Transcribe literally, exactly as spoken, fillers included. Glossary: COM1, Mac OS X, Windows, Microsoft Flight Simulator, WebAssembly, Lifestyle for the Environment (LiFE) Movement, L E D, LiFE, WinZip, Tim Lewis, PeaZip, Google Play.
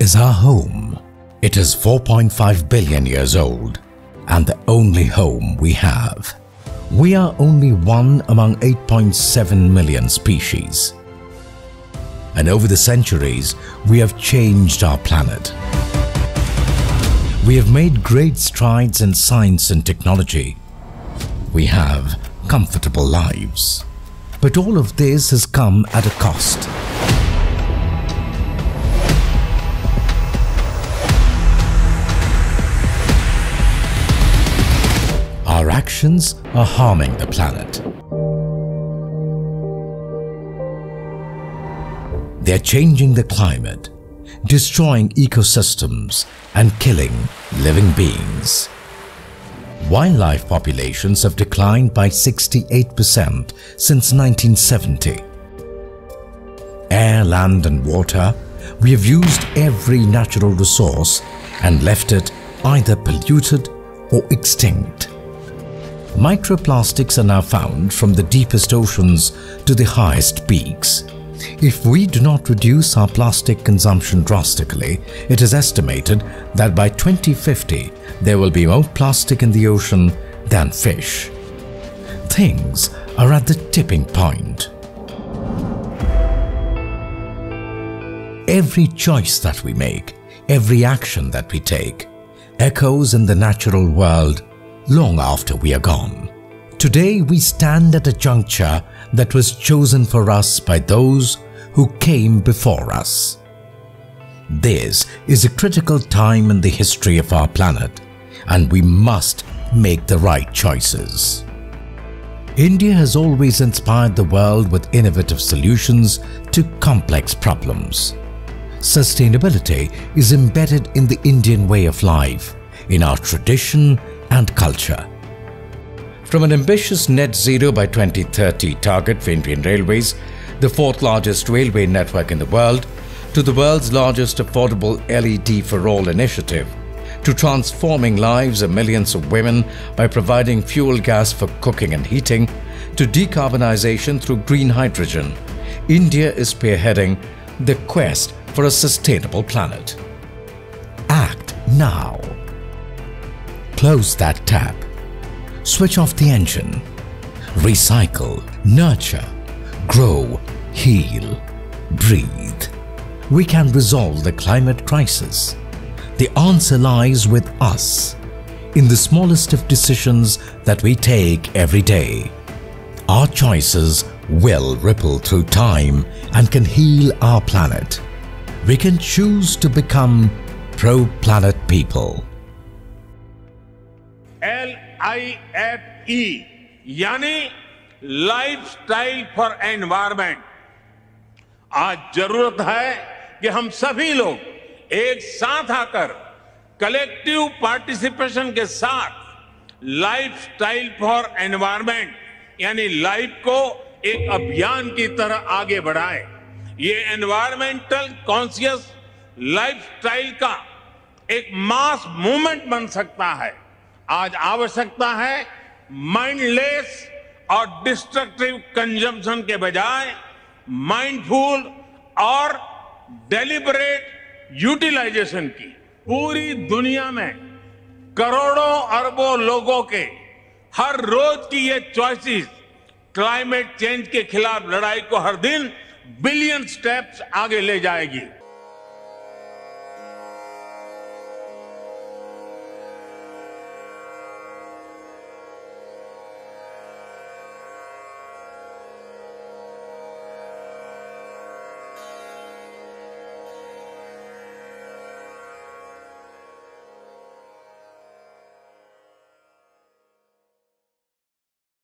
is our home. It is four point five billion years old and the only home we have. We are only one among eight point seven million species. And over the centuries, we have changed our planet. We have made great strides in science and technology. We have comfortable lives. But all of this has come at a cost. Our actions are harming the planet. They are changing the climate, destroying ecosystems and killing living beings. Wildlife populations have declined by sixty-eight percent since nineteen seventy. Air, land and water, we have used every natural resource and left it either polluted or extinct. Microplastics are now found from the deepest oceans to the highest peaks. If we do not reduce our plastic consumption drastically, it is estimated that by twenty fifty there will be more plastic in the ocean than fish. Things are at the tipping point. Every choice that we make, every action that we take, echoes in the natural world long after we are gone. Today we stand at a juncture that was chosen for us by those who came before us. This is a critical time in the history of our planet, and we must make the right choices. India has always inspired the world with innovative solutions to complex problems. Sustainability is embedded in the Indian way of life, in our tradition and culture. From an ambitious net zero by twenty thirty target for Indian Railways, the fourth largest railway network in the world, to the world's largest affordable L E D for all initiative, to transforming lives of millions of women by providing fuel gas for cooking and heating, to decarbonization through green hydrogen, India is spearheading the quest for a sustainable planet. Act now. Close that tap. Switch off the engine. Recycle, nurture, grow, heal, breathe. We can resolve the climate crisis. The answer lies with us, in the smallest of decisions that we take every day. Our choices will ripple through time and can heal our planet. We can choose to become pro-planet people. L I F E यानी lifestyle for environment. आज जरूरत है कि हम सभी लोग एक साथ आकर कलेक्टिव पार्टिसिपेशन के साथ लाइफस्टाइल फॉर एनवायरमेंट यानी लाइफ को एक अभियान की तरह आगे बढ़ाएं। ये एनवायरमेंटल कॉन्शियस लाइफस्टाइल का एक मास मूवमेंट बन सकता है। आज आवश्यकता है माइंडलेस और डिस्ट्रक्टिव कंजम्पशन के बजाय माइंडफुल और डेलिबरेट यूटिलाइजेशन की। पूरी दुनिया में करोड़ों अरबों लोगों के हर रोज की ये चॉइसेस क्लाइमेट चेंज के खिलाफ लड़ाई को हर दिन बिलियन स्टेप्स आगे ले जाएगी।